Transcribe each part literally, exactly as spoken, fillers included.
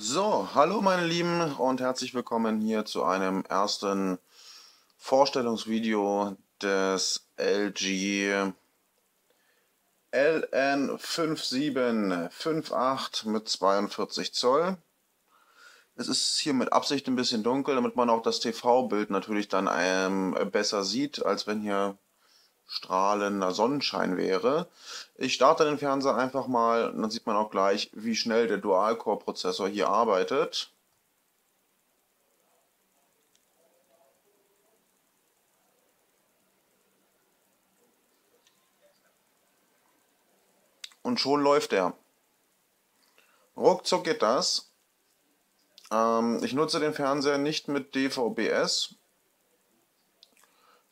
So, hallo meine Lieben und herzlich willkommen hier zu einem ersten Vorstellungsvideo des L G L N fünf sieben fünf acht mit zweiundvierzig Zoll. Es ist hier mit Absicht ein bisschen dunkel, damit man auch das T V-Bild natürlich dann ähm, besser sieht, als wenn hier strahlender Sonnenschein wäre. Ich starte den Fernseher einfach mal und dann sieht man auch gleich, wie schnell der Dual-Core-Prozessor hier arbeitet. Und schon läuft er. Ruckzuck geht das. Ich nutze den Fernseher nicht mit D V B S,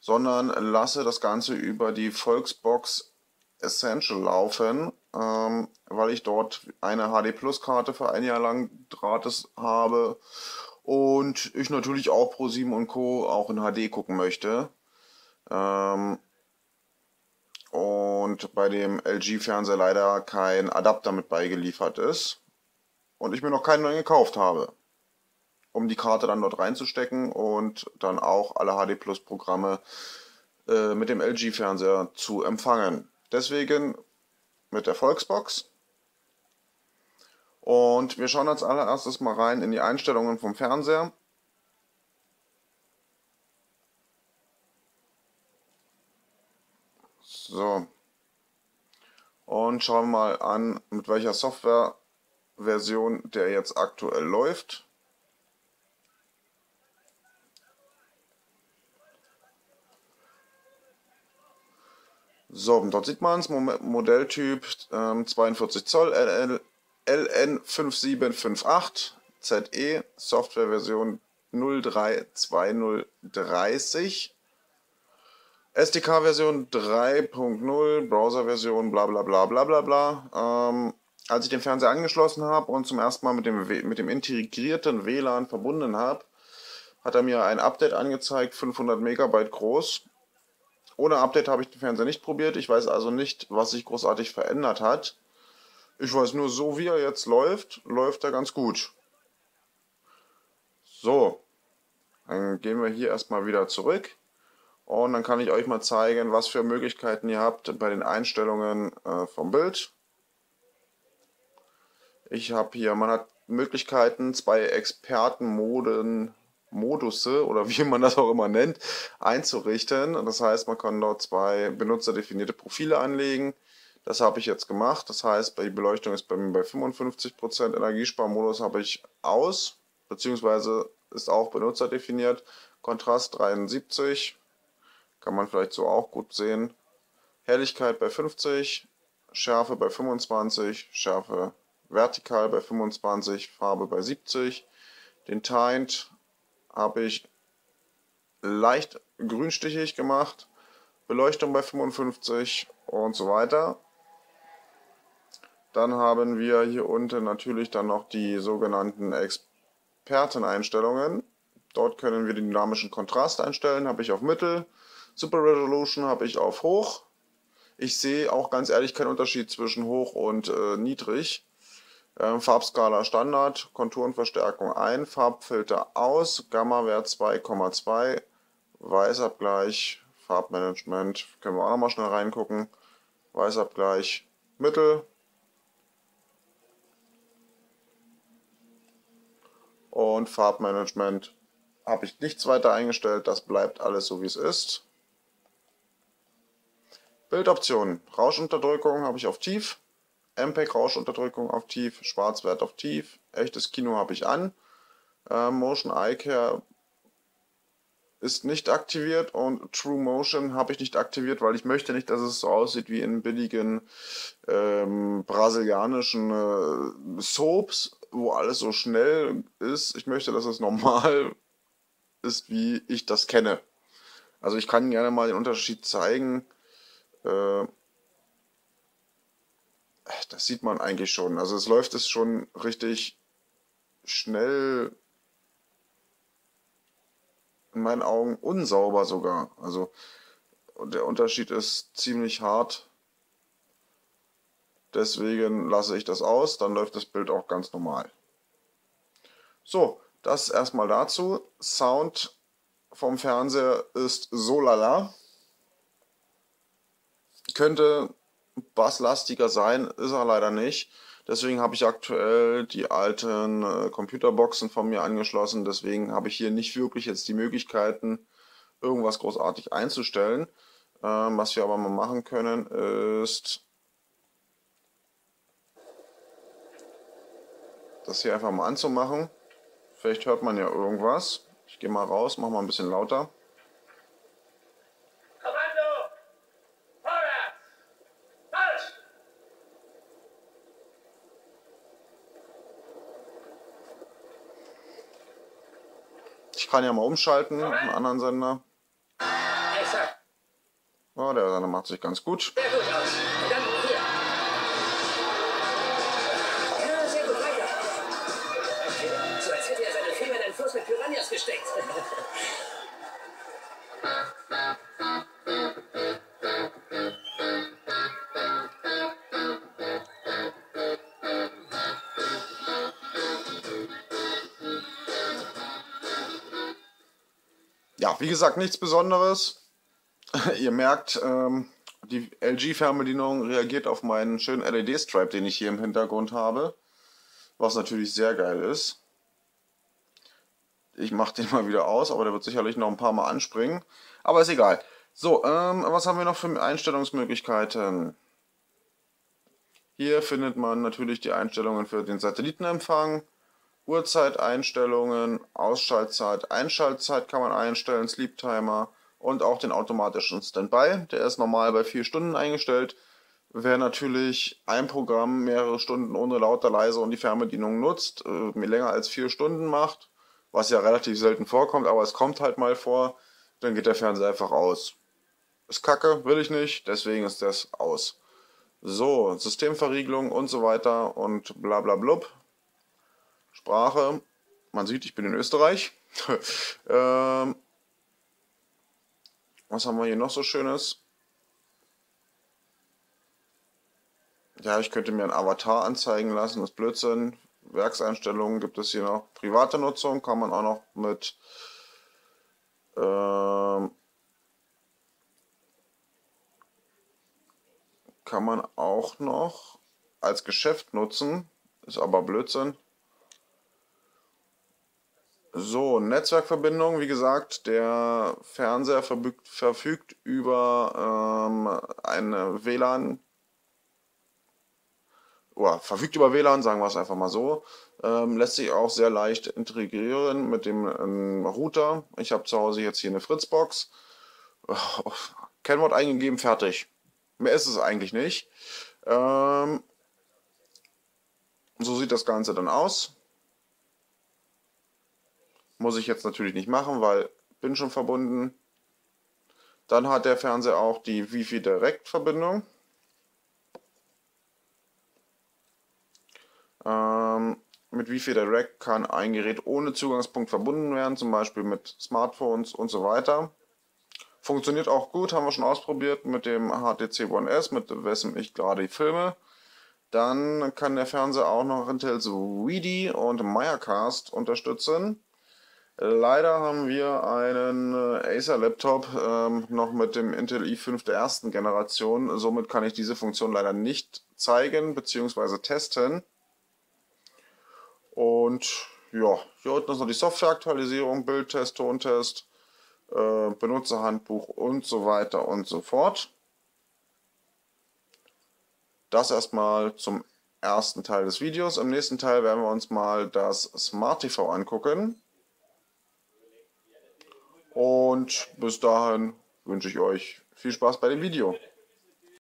sondern lasse das Ganze über die Volksbox Essential laufen, weil ich dort eine H D Plus Karte für ein Jahr lang gratis habe und ich natürlich auch Pro sieben und Co. auch in H D gucken möchte. Und bei dem L G Fernseher leider kein Adapter mit beigeliefert ist und ich mir noch keinen neuen gekauft habe, um die Karte dann dort reinzustecken und dann auch alle H D Plus Programme äh, mit dem L G Fernseher zu empfangen. Deswegen mit der Volksbox. Und wir schauen als allererstes mal rein in die Einstellungen vom Fernseher. So. Und schauen wir mal an, mit welcher Softwareversion der jetzt aktuell läuft. So, dort sieht man es, Modelltyp ähm, zweiundvierzig Zoll, L N fünf sieben fünf acht, Z E, Softwareversion null drei zwei null drei null, S D K-Version drei punkt null, Browser-Version bla bla bla bla bla bla. Ähm, als ich den Fernseher angeschlossen habe und zum ersten Mal mit dem, mit dem integrierten W LAN verbunden habe, hat er mir ein Update angezeigt, fünfhundert Megabyte groß. Ohne Update habe ich den Fernseher nicht probiert. Ich weiß also nicht, was sich großartig verändert hat. Ich weiß nur, so wie er jetzt läuft, läuft er ganz gut. So, dann gehen wir hier erstmal wieder zurück. Und dann kann ich euch mal zeigen, was für Möglichkeiten ihr habt bei den Einstellungen äh, vom Bild. Ich habe hier, man hat Möglichkeiten, zwei Expertenmoden, Modusse oder wie man das auch immer nennt, einzurichten. Das heißt, man kann dort zwei benutzerdefinierte Profile anlegen. Das habe ich jetzt gemacht. Das heißt, die Beleuchtung ist bei mir bei fünfundfünfzig Prozent. Energiesparmodus habe ich aus, beziehungsweise ist auch benutzerdefiniert. Kontrast dreiundsiebzig, kann man vielleicht so auch gut sehen. Helligkeit bei fünfzig, Schärfe bei fünfundzwanzig, Schärfe vertikal bei fünfundzwanzig, Farbe bei siebzig. Den Tint habe ich leicht grünstichig gemacht, Beleuchtung bei fünfundfünfzig und so weiter. Dann haben wir hier unten natürlich dann noch die sogenannten Experteneinstellungen. Dort können wir den dynamischen Kontrast einstellen, habe ich auf Mittel, Super Resolution habe ich auf Hoch. Ich sehe auch ganz ehrlich keinen Unterschied zwischen Hoch und äh, Niedrig. Ähm, Farbskala Standard, Konturenverstärkung ein, Farbfilter aus, Gamma-Wert zwei Komma zwei, Weißabgleich, Farbmanagement, können wir auch nochmal schnell reingucken, Weißabgleich, Mittel und Farbmanagement habe ich nichts weiter eingestellt, das bleibt alles so wie es ist. Bildoptionen, Rauschunterdrückung habe ich auf Tief. M P E G-Rauschunterdrückung auf Tief, Schwarzwert auf Tief, echtes Kino habe ich an, äh, Motion Eye Care ist nicht aktiviert und True Motion habe ich nicht aktiviert, weil ich möchte nicht, dass es so aussieht wie in billigen ähm, brasilianischen äh, Soaps, wo alles so schnell ist. Ich möchte, dass es normal ist, wie ich das kenne. Also ich kann gerne mal den Unterschied zeigen. äh, Das sieht man eigentlich schon. Also es läuft es schon richtig schnell, in meinen Augen unsauber sogar. Also der Unterschied ist ziemlich hart. Deswegen lasse ich das aus, dann läuft das Bild auch ganz normal. So, das erstmal dazu. Sound vom Fernseher ist so lala. Könnte basslastiger sein, ist er leider nicht. Deswegen habe ich aktuell die alten äh, Computerboxen von mir angeschlossen. Deswegen habe ich hier nicht wirklich jetzt die Möglichkeiten, irgendwas großartig einzustellen. Ähm, was wir aber mal machen können, ist das hier einfach mal anzumachen. Vielleicht hört man ja irgendwas. Ich gehe mal raus, mache mal ein bisschen lauter. Kommando! Vorwärts! Marsch! Ich kann ja mal umschalten auf einen anderen Sender. Oh, der Sender macht sich ganz gut. Sehr gut aus. Dann hier. Gesteckt. Ja, wie gesagt, nichts Besonderes. Ihr merkt, ähm, die L G-Fernbedienung reagiert auf meinen schönen L E D-Stripe, den ich hier im Hintergrund habe, was natürlich sehr geil ist. Ich mache den mal wieder aus, aber der wird sicherlich noch ein paar Mal anspringen. Aber ist egal. So, ähm, was haben wir noch für Einstellungsmöglichkeiten? Hier findet man natürlich die Einstellungen für den Satellitenempfang. Uhrzeiteinstellungen, Ausschaltzeit, Einschaltzeit kann man einstellen, Sleep Timer und auch den automatischen Standby. Der ist normal bei vier Stunden eingestellt. Wer natürlich ein Programm mehrere Stunden ohne lauter, leise und die Fernbedienung nutzt, äh, länger als vier Stunden macht, was ja relativ selten vorkommt, aber es kommt halt mal vor, dann geht der Fernseher einfach aus. Ist kacke, will ich nicht, deswegen ist das aus. So, Systemverriegelung und so weiter und bla bla blub. Sprache, man sieht, ich bin in Österreich. ähm, was haben wir hier noch so Schönes? Ja, ich könnte mir einen Avatar anzeigen lassen, das ist Blödsinn. Werkseinstellungen gibt es hier noch. Private Nutzung kann man auch noch mit ähm, kann man auch noch als Geschäft nutzen. Ist aber Blödsinn. So, Netzwerkverbindung. Wie gesagt, der Fernseher verfügt, verfügt über ähm, eine W LAN. Oh, verfügt über W LAN, sagen wir es einfach mal so, ähm, lässt sich auch sehr leicht integrieren mit dem ähm, Router. Ich habe zu Hause jetzt hier eine Fritzbox, oh, Kennwort eingegeben, fertig. Mehr ist es eigentlich nicht. Ähm, so sieht das Ganze dann aus. Muss ich jetzt natürlich nicht machen, weil bin schon verbunden. Dann hat der Fernseher auch die Wi-Fi Direct Verbindung. Mit Wi-Fi Direct kann ein Gerät ohne Zugangspunkt verbunden werden, zum Beispiel mit Smartphones und so weiter. Funktioniert auch gut, haben wir schon ausprobiert mit dem H T C One S, mit wessen ich gerade filme. Dann kann der Fernseher auch noch Intels Widi und Miracast unterstützen. Leider haben wir einen Acer Laptop ähm, noch mit dem Intel i fünf der ersten Generation. Somit kann ich diese Funktion leider nicht zeigen bzw. testen. Und ja, hier unten ist noch die Softwareaktualisierung, Bildtest, Tontest, äh, Benutzerhandbuch und so weiter und so fort. Das erstmal zum ersten Teil des Videos. Im nächsten Teil werden wir uns mal das Smart T V angucken. Und bis dahin wünsche ich euch viel Spaß bei dem Video.